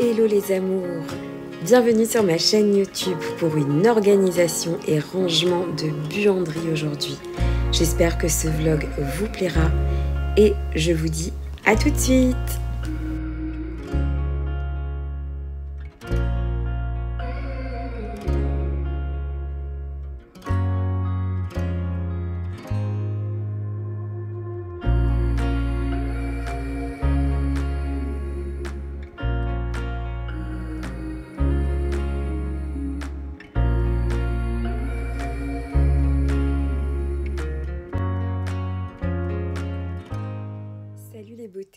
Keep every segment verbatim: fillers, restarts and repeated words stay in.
Hello les amours, bienvenue sur ma chaîne YouTube pour une organisation et rangement de buanderie aujourd'hui. J'espère que ce vlog vous plaira et je vous dis à tout de suite.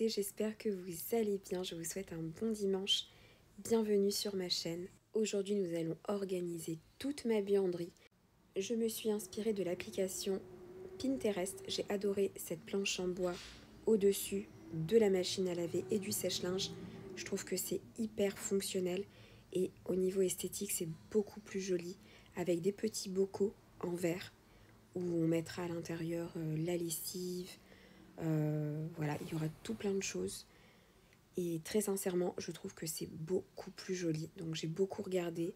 J'espère que vous allez bien, je vous souhaite un bon dimanche, bienvenue sur ma chaîne. Aujourd'hui nous allons organiser toute ma buanderie. Je me suis inspirée de l'application Pinterest, j'ai adoré cette planche en bois au-dessus de la machine à laver et du sèche-linge. Je trouve que c'est hyper fonctionnel et au niveau esthétique c'est beaucoup plus joli avec des petits bocaux en verre où on mettra à l'intérieur la lessive. Euh, voilà, il y aura tout plein de choses et très sincèrement je trouve que c'est beaucoup plus joli, donc j'ai beaucoup regardé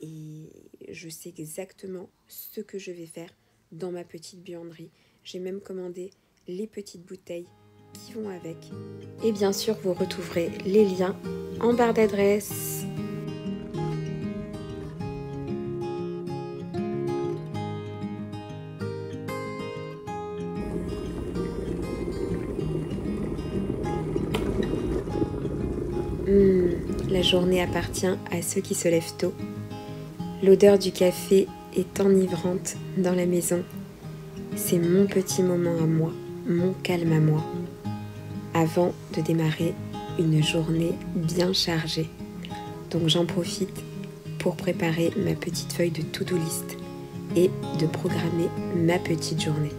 et je sais exactement ce que je vais faire dans ma petite buanderie. J'ai même commandé les petites bouteilles qui vont avec et bien sûr vous retrouverez les liens en barre d'adresse. Mmh, la journée appartient à ceux qui se lèvent tôt. L'odeur du café est enivrante dans la maison. C'est mon petit moment à moi, mon calme à moi, avant de démarrer une journée bien chargée. Donc j'en profite pour préparer ma petite feuille de to-do list et de programmer ma petite journée.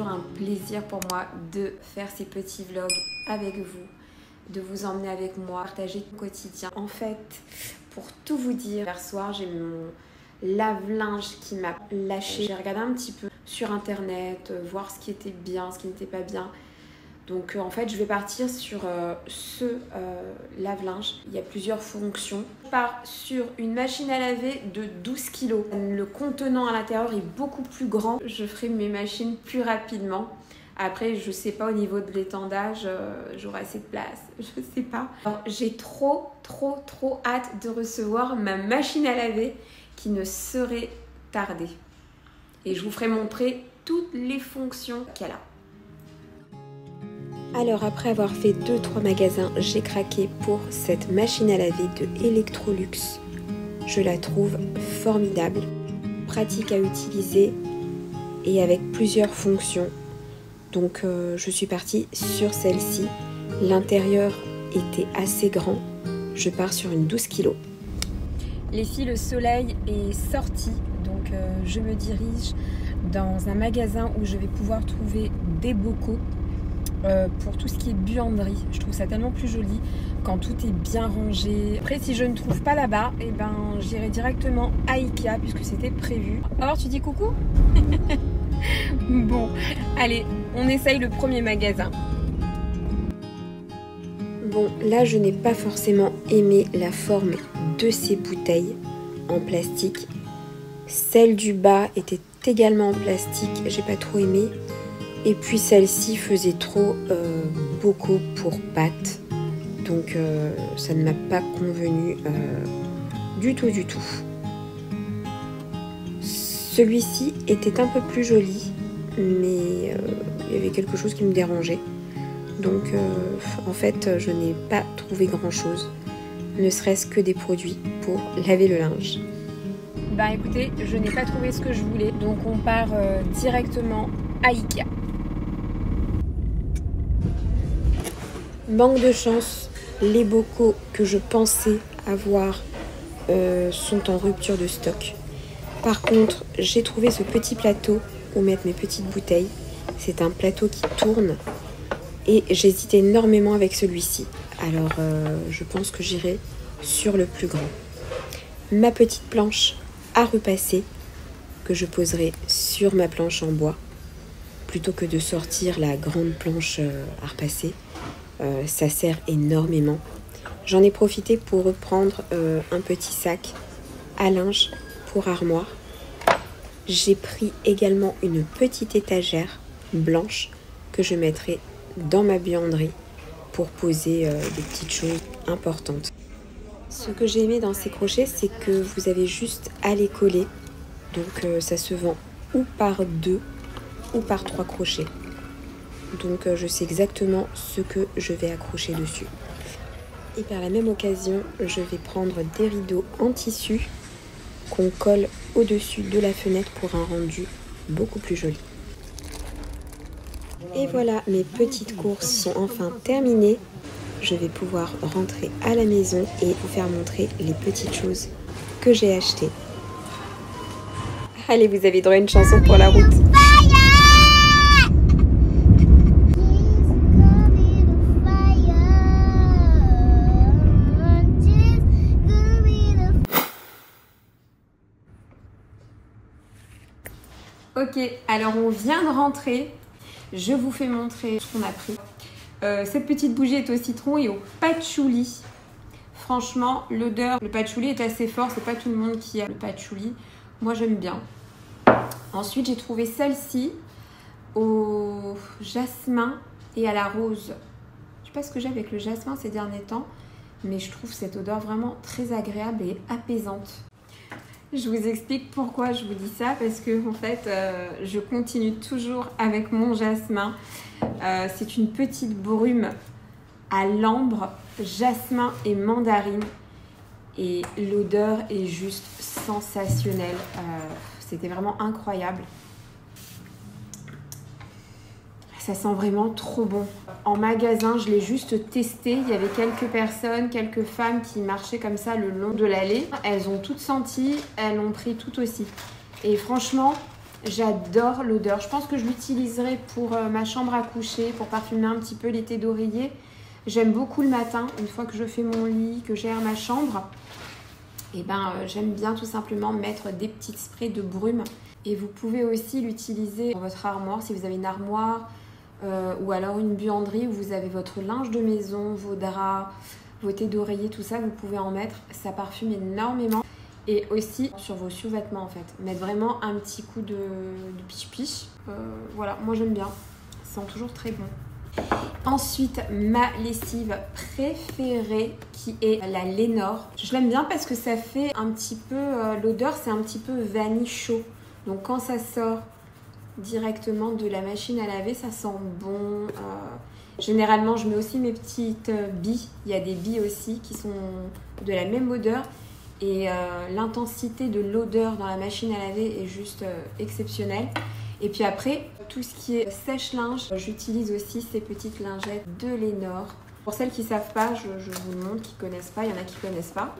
Un plaisir pour moi de faire ces petits vlogs avec vous, de vous emmener avec moi, partager mon quotidien. En fait, pour tout vous dire, hier soir j'ai mon lave-linge qui m'a lâché. J'ai regardé un petit peu sur internet, euh, voir ce qui était bien, ce qui n'était pas bien. Donc euh, en fait je vais partir sur euh, ce euh, lave-linge. Il y a plusieurs fonctions. Je pars sur une machine à laver de douze kilos. Le contenant à l'intérieur est beaucoup plus grand. Je ferai mes machines plus rapidement. Après je sais pas au niveau de l'étendage, euh, j'aurai assez de place, je sais pas. J'ai trop trop trop hâte de recevoir ma machine à laver qui ne saurait tarder. Et je vous ferai montrer toutes les fonctions qu'elle a. Alors après avoir fait deux trois magasins, j'ai craqué pour cette machine à laver de Electrolux. Je la trouve formidable, pratique à utiliser et avec plusieurs fonctions. Donc euh, je suis partie sur celle-ci. L'intérieur était assez grand. Je pars sur une douze kilos. Les filles, le soleil est sorti. Donc euh, je me dirige dans un magasin où je vais pouvoir trouver des bocaux. Euh, pour tout ce qui est buanderie, je trouve ça tellement plus joli quand tout est bien rangé. Après si je ne trouve pas là-bas, et eh ben j'irai directement à Ikea puisque c'était prévu. Or tu dis coucou. Bon, allez, on essaye le premier magasin. Bon, là je n'ai pas forcément aimé la forme de ces bouteilles en plastique. Celle du bas était également en plastique, j'ai pas trop aimé. Et puis celle-ci faisait trop euh, beaucoup pour pâtes, donc euh, ça ne m'a pas convenu euh, du tout du tout. Celui-ci était un peu plus joli, mais euh, il y avait quelque chose qui me dérangeait. Donc euh, en fait je n'ai pas trouvé grand-chose, ne serait-ce que des produits pour laver le linge. Bah écoutez, je n'ai pas trouvé ce que je voulais, donc on part euh, directement à Ikea. Manque de chance, les bocaux que je pensais avoir euh, sont en rupture de stock. Par contre, j'ai trouvé ce petit plateau où mettre mes petites bouteilles. C'est un plateau qui tourne et j'hésite énormément avec celui-ci. Alors, euh, je pense que j'irai sur le plus grand. Ma petite planche à repasser que je poserai sur ma planche en bois. plutôt que de sortir la grande planche à repasser. Euh, ça sert énormément. J'en ai profité pour reprendre euh, un petit sac à linge pour armoire. J'ai pris également une petite étagère blanche que je mettrai dans ma buanderie pour poser euh, des petites choses importantes. Ce que j'ai aimé dans ces crochets, c'est que vous avez juste à les coller. Donc euh, ça se vend ou par deux ou par trois crochets. Donc euh, je sais exactement ce que je vais accrocher dessus. Et par la même occasion, je vais prendre des rideaux en tissu qu'on colle au-dessus de la fenêtre pour un rendu beaucoup plus joli. Et voilà, mes petites courses sont enfin terminées. Je vais pouvoir rentrer à la maison et vous faire montrer les petites choses que j'ai achetées. Allez, vous avez droit à une chanson pour la route. Ok, alors on vient de rentrer. Je vous fais montrer ce qu'on a pris. Euh, cette petite bougie est au citron et au patchouli. Franchement, l'odeur, le patchouli est assez fort. C'est pas tout le monde qui aime le patchouli. Moi, j'aime bien. Ensuite, j'ai trouvé celle-ci au jasmin et à la rose. Je sais pas ce que j'ai avec le jasmin ces derniers temps, mais je trouve cette odeur vraiment très agréable et apaisante. Je vous explique pourquoi je vous dis ça, parce que en fait, euh, je continue toujours avec mon jasmin. Euh, c'est une petite brume à l'ambre, jasmin et mandarine. Et l'odeur est juste sensationnelle. Euh, C'était vraiment incroyable. Ça sent vraiment trop bon. En magasin, je l'ai juste testé. Il y avait quelques personnes, quelques femmes qui marchaient comme ça le long de l'allée. Elles ont toutes senti, elles l'ont pris tout aussi. Et franchement, j'adore l'odeur. Je pense que je l'utiliserai pour ma chambre à coucher, pour parfumer un petit peu l'été d'oreiller. J'aime beaucoup le matin, une fois que je fais mon lit, que j'aère ma chambre. Et eh ben, euh, j'aime bien tout simplement mettre des petits sprays de brume. Et vous pouvez aussi l'utiliser dans votre armoire, si vous avez une armoire euh, ou alors une buanderie où vous avez votre linge de maison, vos draps, vos thés d'oreiller, tout ça, vous pouvez en mettre. Ça parfume énormément. Et aussi sur vos sous-vêtements en fait. Mettre vraiment un petit coup de, de piche-piche. Euh, voilà, moi j'aime bien. Ça sent toujours très bon. Ensuite, ma lessive préférée qui est la Lenor. Je l'aime bien parce que ça fait un petit peu... Euh, l'odeur, c'est un petit peu vanille chaud. Donc quand ça sort directement de la machine à laver, ça sent bon. Euh, généralement, je mets aussi mes petites billes. Il y a des billes aussi qui sont de la même odeur. Et euh, l'intensité de l'odeur dans la machine à laver est juste euh, exceptionnelle. Et puis après, tout ce qui est sèche-linge, j'utilise aussi ces petites lingettes de Lenor. Pour celles qui ne savent pas, je, je vous le montre, qui ne connaissent pas, il y en a qui ne connaissent pas.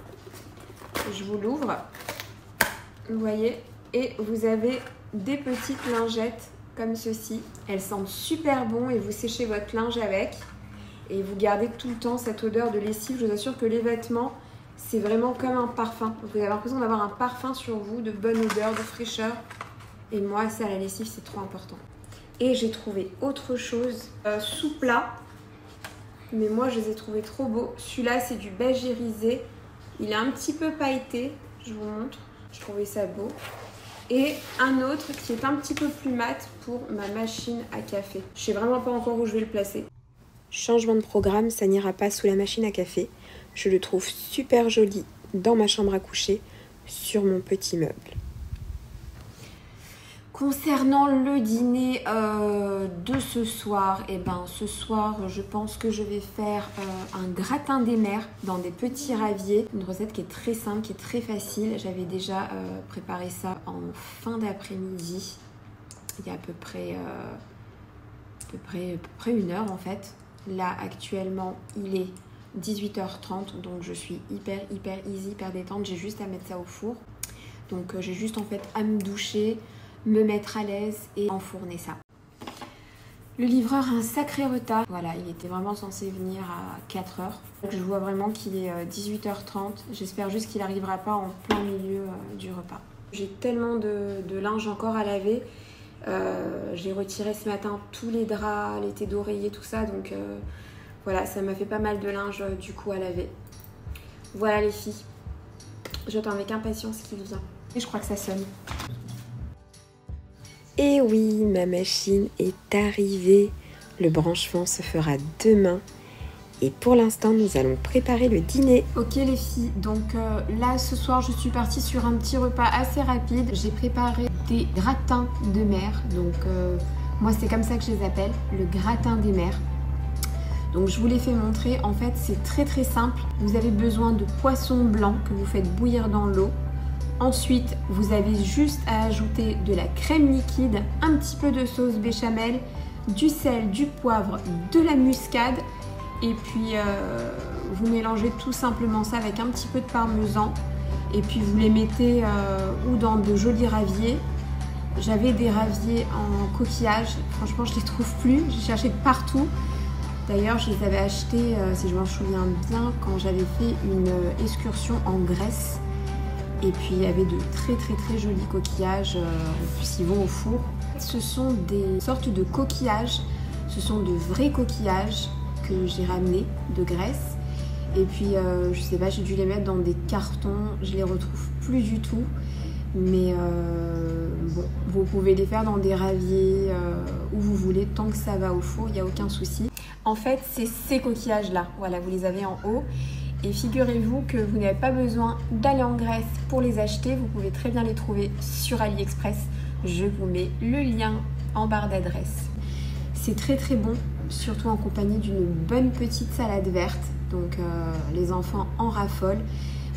Je vous l'ouvre, vous voyez, et vous avez des petites lingettes comme ceci. Elles sentent super bon et vous séchez votre linge avec. Et vous gardez tout le temps cette odeur de lessive. Je vous assure que les vêtements, c'est vraiment comme un parfum. Vous avez l'impression d'avoir un parfum sur vous, de bonne odeur, de fraîcheur. Et moi, ça, la lessive, c'est trop important. Et j'ai trouvé autre chose euh, sous plat. Mais moi, je les ai trouvés trop beaux. Celui-là, c'est du beige irisé. Il est un petit peu pailleté. Je vous montre. Je trouvais ça beau. Et un autre qui est un petit peu plus mat pour ma machine à café. Je sais vraiment pas encore où je vais le placer. Changement de programme, ça n'ira pas sous la machine à café. Je le trouve super joli dans ma chambre à coucher sur mon petit meuble. Concernant le dîner euh, de ce soir, et eh ben ce soir je pense que je vais faire euh, un gratin des mers dans des petits raviers. Une recette qui est très simple, qui est très facile. J'avais déjà euh, préparé ça en fin d'après-midi, il y a à peu près, euh, à peu près, à peu près une heure en fait. Là actuellement il est dix-huit heures trente, donc je suis hyper hyper easy, hyper détente. J'ai juste à mettre ça au four. Donc euh, j'ai juste en fait à me doucher, me mettre à l'aise et enfourner ça. Le livreur a un sacré retard. Voilà, il était vraiment censé venir à quatre heures. Je vois vraiment qu'il est dix-huit heures trente. J'espère juste qu'il n'arrivera pas en plein milieu du repas. J'ai tellement de, de linge encore à laver. Euh, j'ai retiré ce matin tous les draps, les têtes d'oreiller, tout ça. Donc euh, voilà, ça m'a fait pas mal de linge euh, du coup à laver. Voilà les filles, j'attends avec impatience qu'il vient. Et je crois que ça sonne. Et oui, ma machine est arrivée. Le branchement se fera demain. Et pour l'instant, nous allons préparer le dîner. Ok les filles, donc euh, là ce soir, je suis partie sur un petit repas assez rapide. J'ai préparé des gratins de mer. Donc euh, moi, c'est comme ça que je les appelle, le gratin des mers. Donc je vous l'ai fait montrer. En fait, c'est très très simple. Vous avez besoin de poissons blancs que vous faites bouillir dans l'eau. Ensuite, vous avez juste à ajouter de la crème liquide, un petit peu de sauce béchamel, du sel, du poivre, de la muscade. Et puis, euh, vous mélangez tout simplement ça avec un petit peu de parmesan. Et puis, vous les mettez euh, ou dans de jolis raviers. J'avais des raviers en coquillage. Franchement, je ne les trouve plus. J'ai cherché partout. D'ailleurs, je les avais achetés, euh, si je m'en souviens bien, quand j'avais fait une excursion en Grèce. Et puis, il y avait de très très très jolis coquillages. Euh, en plus, ils vont au four. Ce sont des sortes de coquillages. Ce sont de vrais coquillages que j'ai ramené de Grèce, et puis euh, je sais pas, j'ai dû les mettre dans des cartons, je les retrouve plus du tout, mais euh, bon, vous pouvez les faire dans des raviers euh, où vous voulez, tant que ça va au four, il n'y a aucun souci. En fait, c'est ces coquillages là, voilà, vous les avez en haut, et figurez-vous que vous n'avez pas besoin d'aller en Grèce pour les acheter, vous pouvez très bien les trouver sur AliExpress, je vous mets le lien en barre d'adresse. C'est très très bon, surtout en compagnie d'une bonne petite salade verte, donc euh, les enfants en raffolent.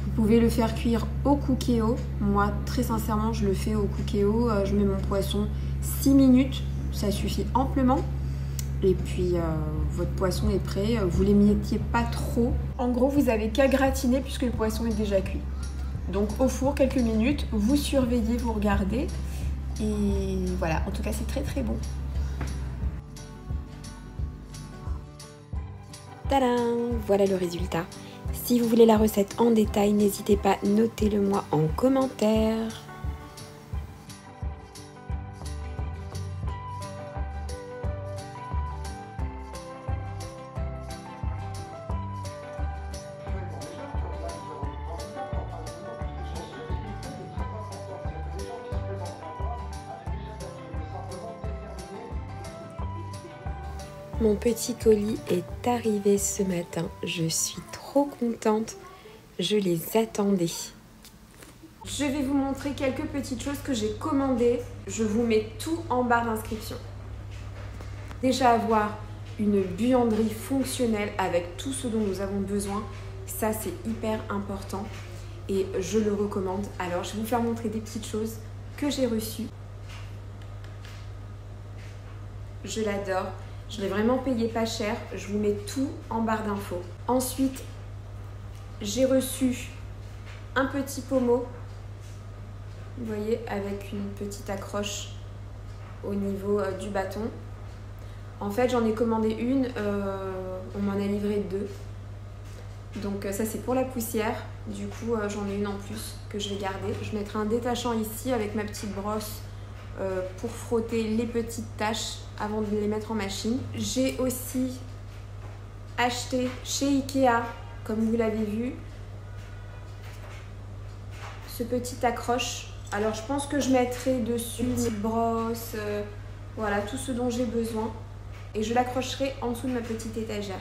Vous pouvez le faire cuire au Cookeo. Moi, très sincèrement, je le fais au Cookeo. Euh, je mets mon poisson six minutes, ça suffit amplement. Et puis, euh, votre poisson est prêt, vous ne l'émiettiez pas trop. En gros, vous n'avez qu'à gratiner puisque le poisson est déjà cuit. Donc au four, quelques minutes, vous surveillez, vous regardez. Et voilà, en tout cas, c'est très très bon. Tadam ! Voilà le résultat. Si vous voulez la recette en détail, n'hésitez pas, notez-le moi en commentaire. Mon petit colis est arrivé ce matin. Je suis trop contente. Je les attendais. Je vais vous montrer quelques petites choses que j'ai commandées. Je vous mets tout en barre d'inscription. Déjà, avoir une buanderie fonctionnelle avec tout ce dont nous avons besoin, ça c'est hyper important et je le recommande. Alors, je vais vous faire montrer des petites choses que j'ai reçues. Je l'adore. Je l'ai vraiment payé pas cher, je vous mets tout en barre d'infos. Ensuite, j'ai reçu un petit pommeau, vous voyez, avec une petite accroche au niveau euh, du bâton. En fait, j'en ai commandé une, euh, on m'en a livré deux. Donc euh, ça, c'est pour la poussière. Du coup, euh, j'en ai une en plus que je vais garder. Je mettrai un détachant ici avec ma petite brosse euh, pour frotter les petites taches avant de les mettre en machine. J'ai aussi acheté chez Ikea, comme vous l'avez vu, ce petit accroche. Alors je pense que je mettrai dessus une petite brosse, euh, voilà, tout ce dont j'ai besoin. Et je l'accrocherai en dessous de ma petite étagère.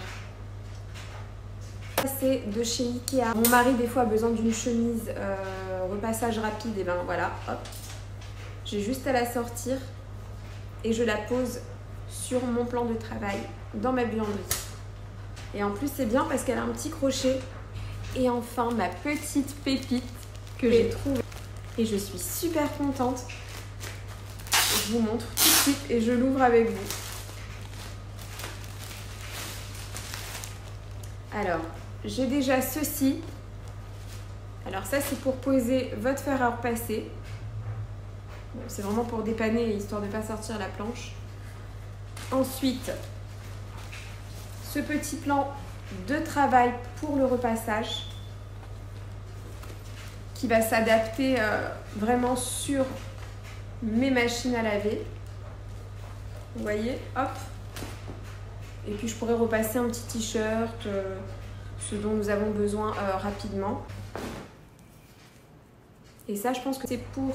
Ça c'est de chez Ikea. Mon mari des fois a besoin d'une chemise euh, repassage rapide, et ben voilà, hop. J'ai juste à la sortir. Et je la pose sur mon plan de travail, dans ma buanderie. Et en plus, c'est bien parce qu'elle a un petit crochet. Et enfin, ma petite pépite que j'ai trouvée. Et je suis super contente. Je vous montre tout de suite et je l'ouvre avec vous. Alors, j'ai déjà ceci. Alors ça, c'est pour poser votre fer à repasser. C'est vraiment pour dépanner, histoire de ne pas sortir la planche. Ensuite, ce petit plan de travail pour le repassage qui va s'adapter euh, vraiment sur mes machines à laver. Vous voyez, hop. Et puis je pourrais repasser un petit t-shirt, euh, ce dont nous avons besoin euh, rapidement. Et ça, je pense que c'est pour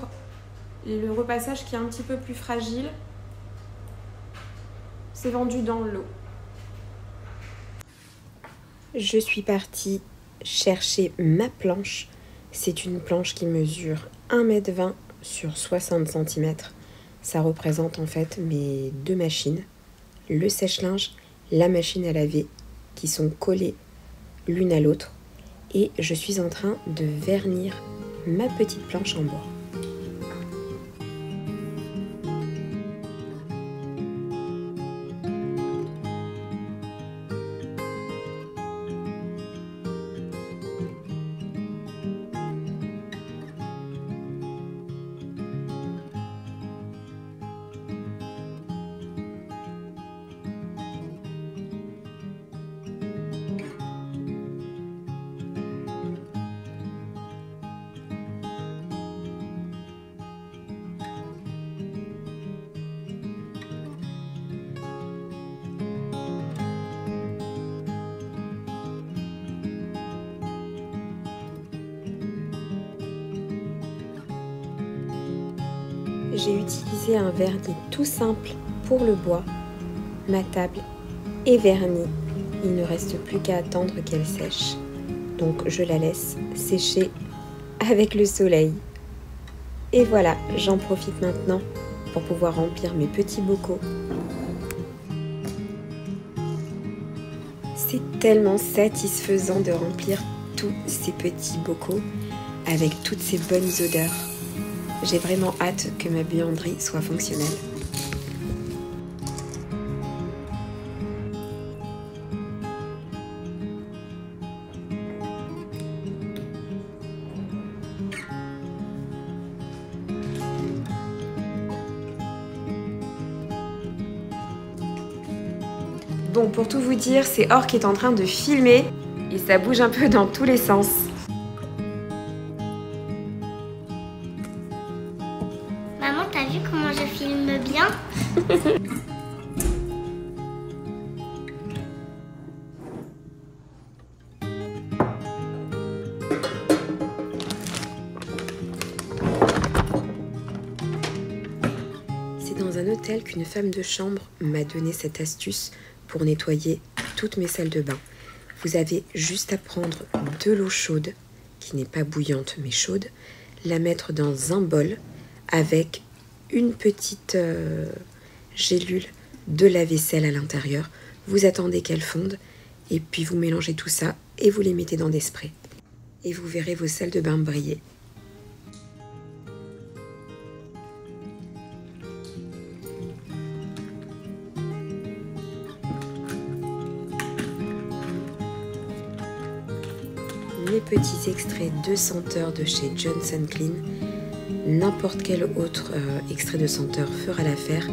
le repassage qui est un petit peu plus fragile. C'est vendu dans l'eau. Je suis partie chercher ma planche. C'est une planche qui mesure un mètre vingt sur soixante centimètres. Ça représente en fait mes deux machines, le sèche-linge, la machine à laver, qui sont collées l'une à l'autre. Et je suis en train de vernir ma petite planche en bois. J'ai utilisé un vernis tout simple pour le bois. Ma table est vernie. Il ne reste plus qu'à attendre qu'elle sèche. Donc je la laisse sécher avec le soleil. Et voilà, j'en profite maintenant pour pouvoir remplir mes petits bocaux. C'est tellement satisfaisant de remplir tous ces petits bocaux avec toutes ces bonnes odeurs. J'ai vraiment hâte que ma buanderie soit fonctionnelle. Bon, pour tout vous dire, c'est Or qui est en train de filmer et ça bouge un peu dans tous les sens. C'est dans un hôtel qu'une femme de chambre m'a donné cette astuce pour nettoyer toutes mes salles de bain. Vous avez juste à prendre de l'eau chaude, qui n'est pas bouillante mais chaude, la mettre dans un bol avec une petite euh, gélule de la vaisselle à l'intérieur. Vous attendez qu'elle fonde et puis vous mélangez tout ça et vous les mettez dans des sprays. Et vous verrez vos salles de bain briller. Les petits extraits de senteur de chez Johnson Clean. N'importe quel autre euh, extrait de senteur fera l'affaire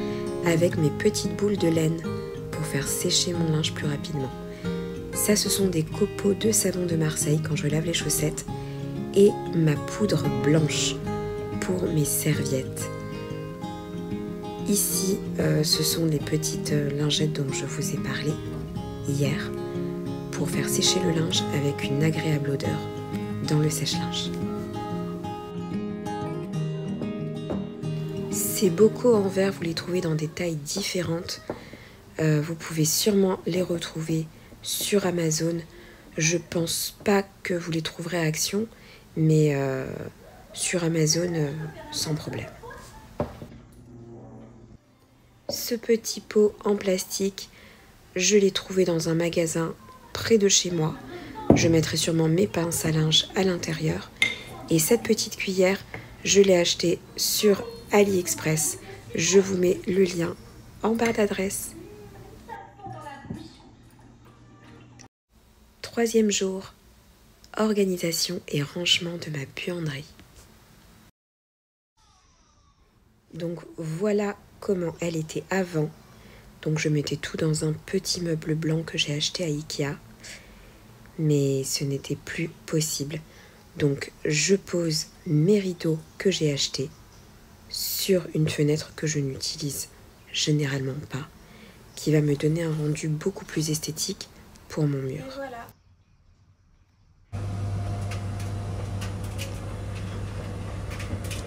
avec mes petites boules de laine pour faire sécher mon linge plus rapidement. Ça, ce sont des copeaux de savon de Marseille quand je lave les chaussettes et ma poudre blanche pour mes serviettes. Ici, euh, ce sont les petites lingettes dont je vous ai parlé hier pour faire sécher le linge avec une agréable odeur dans le sèche-linge. Ces bocaux en verre, vous les trouvez dans des tailles différentes. Euh, vous pouvez sûrement les retrouver sur Amazon. Je pense pas que vous les trouverez à Action, mais euh, sur Amazon, euh, sans problème. Ce petit pot en plastique, je l'ai trouvé dans un magasin près de chez moi. Je mettrai sûrement mes pinces à linge à l'intérieur. Et cette petite cuillère, je l'ai achetée sur Amazon. AliExpress, je vous mets le lien en barre d'adresse. Troisième jour, organisation et rangement de ma buanderie. Donc voilà comment elle était avant. Donc je mettais tout dans un petit meuble blanc que j'ai acheté à Ikea. Mais ce n'était plus possible. Donc je pose mes rideaux que j'ai achetés sur une fenêtre que je n'utilise généralement pas, qui va me donner un rendu beaucoup plus esthétique pour mon mur. Et voilà.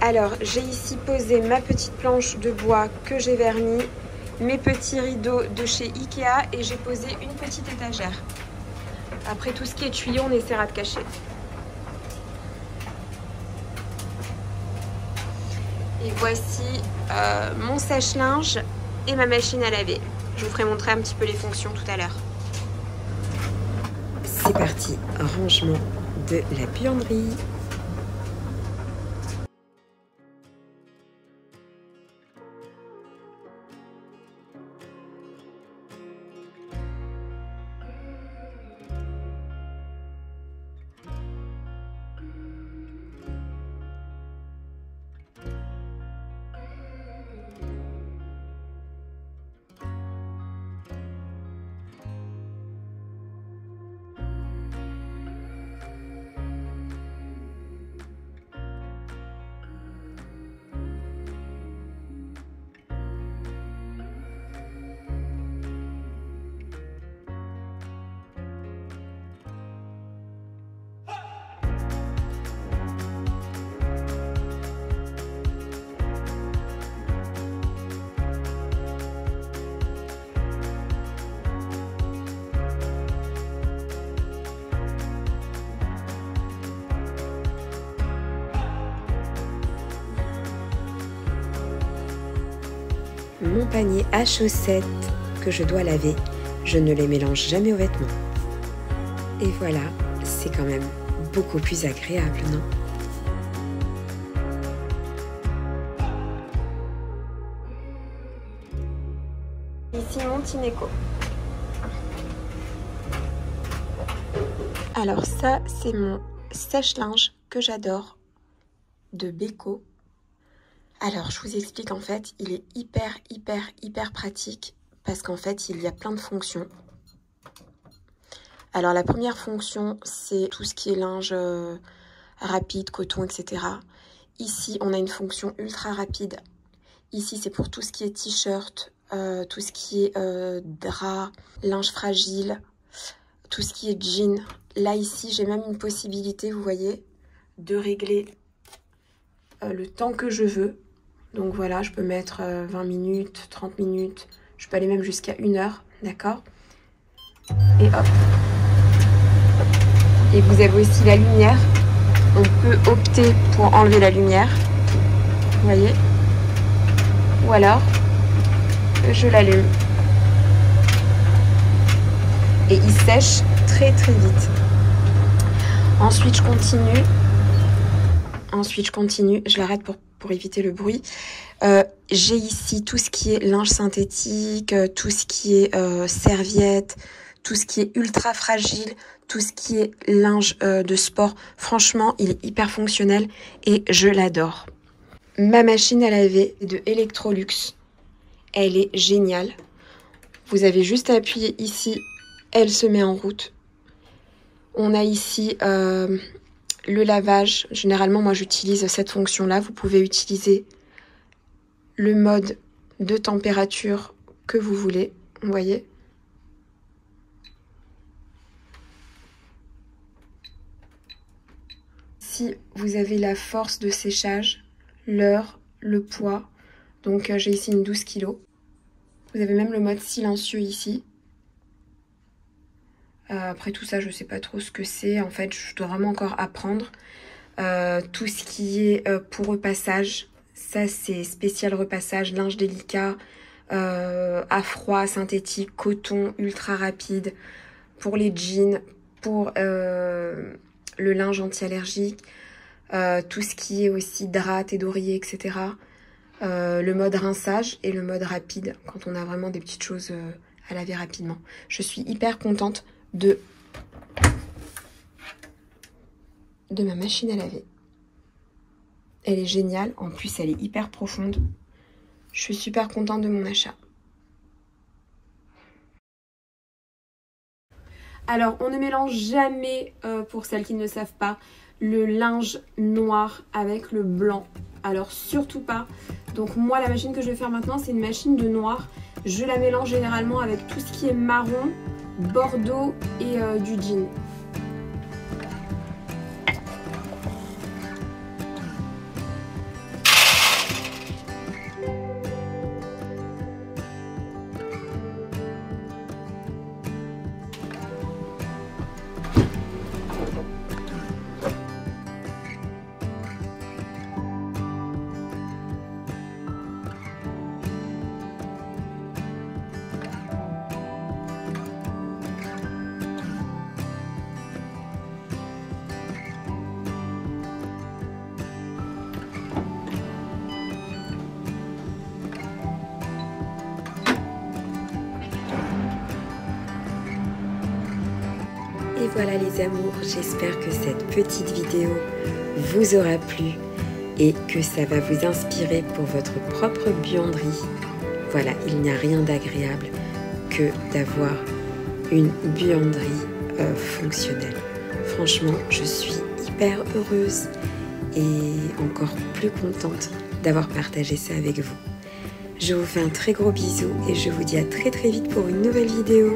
Alors, j'ai ici posé ma petite planche de bois que j'ai vernie, mes petits rideaux de chez Ikea et j'ai posé une petite étagère. Après tout ce qui est tuyau, on essaiera de cacher. Et voici euh, mon sèche-linge et ma machine à laver. Je vous ferai montrer un petit peu les fonctions tout à l'heure. C'est parti, rangement de la buanderie. Mon panier à chaussettes que je dois laver, je ne les mélange jamais aux vêtements. Et voilà, c'est quand même beaucoup plus agréable, non ? Ici mon Tineco. Alors ça, c'est mon sèche-linge que j'adore, de Beko. Alors, je vous explique, en fait, il est hyper, hyper, hyper pratique parce qu'en fait, il y a plein de fonctions. Alors, la première fonction, c'est tout ce qui est linge euh, rapide, coton, et cetera. Ici, on a une fonction ultra rapide. Ici, c'est pour tout ce qui est t-shirt, euh, tout ce qui est euh, drap, linge fragile, tout ce qui est jean. Là, ici, j'ai même une possibilité, vous voyez, de régler euh, le temps que je veux. Donc voilà, je peux mettre vingt minutes, trente minutes, je peux aller même jusqu'à une heure, d'accord? Et hop. Et vous avez aussi la lumière. On peut opter pour enlever la lumière, vous voyez? Ou alors, je l'allume. Et il sèche très très vite. Ensuite, je continue. Ensuite, je continue, je l'arrête pour... pour éviter le bruit. Euh, j'ai ici tout ce qui est linge synthétique, tout ce qui est euh, serviette, tout ce qui est ultra fragile, tout ce qui est linge euh, de sport. Franchement, il est hyper fonctionnel et je l'adore. Ma machine à laver de Electrolux, elle est géniale. Vous avez juste à appuyer ici, elle se met en route. On a ici... Euh, le lavage, généralement moi j'utilise cette fonction là, vous pouvez utiliser le mode de température que vous voulez, vous voyez. Si vous avez la force de séchage, l'heure, le poids, donc j'ai ici une douze kilos. Vous avez même le mode silencieux ici. Après tout ça, je ne sais pas trop ce que c'est. En fait, je dois vraiment encore apprendre. Euh, tout ce qui est euh, pour repassage, ça c'est spécial repassage, linge délicat, euh, à froid, synthétique, coton, ultra rapide. Pour les jeans, pour euh, le linge anti-allergique, euh, tout ce qui est aussi drap, d'oreiller, et cetera. Euh, le mode rinçage et le mode rapide, quand on a vraiment des petites choses euh, à laver rapidement. Je suis hyper contente de de ma machine à laver. Elle est géniale, en plus elle est hyper profonde. Je suis super contente de mon achat. Alors, on ne mélange jamais, euh, pour celles qui ne savent pas, le linge noir avec le blanc. Alors surtout pas. Donc moi la machine que je vais faire maintenant c'est une machine de noir. Je la mélange généralement avec tout ce qui est marron, bordeaux et euh, du jean. Et voilà les amours, j'espère que cette petite vidéo vous aura plu et que ça va vous inspirer pour votre propre buanderie. Voilà, il n'y a rien d'agréable que d'avoir une buanderie euh, fonctionnelle. Franchement, je suis hyper heureuse et encore plus contente d'avoir partagé ça avec vous. Je vous fais un très gros bisou et je vous dis à très très vite pour une nouvelle vidéo.